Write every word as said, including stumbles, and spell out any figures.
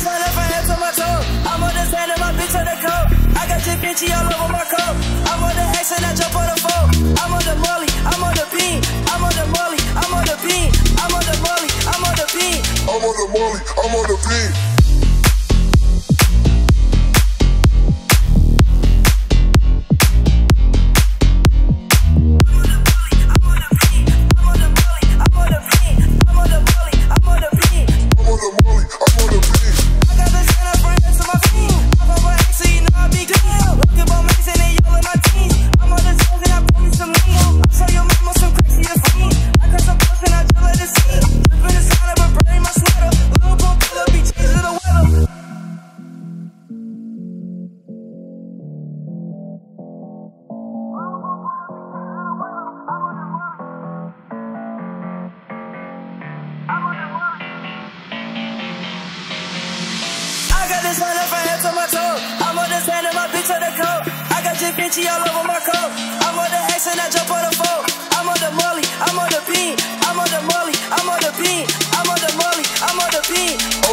this one up from head to my toe. I'm on the sand and my bitch on the coat. I got Da Vinci all over my coat. I'm on the X and I jump on the phone. I'm on the molly, I'm on the bean. I'm on the molly, I'm on the bean. I'm on the molly, I'm on the bean. I'm on the molly, I'm on the bean. I got this one up from head to my toe. I'm on the sand and my bitch on the coat. I got Da Vinci all over my coat. I'm on the X and I jump on the phone. I'm on the molly, I'm on the bean. I'm on the molly, I'm on the bean. I'm on the molly, I'm on the bean.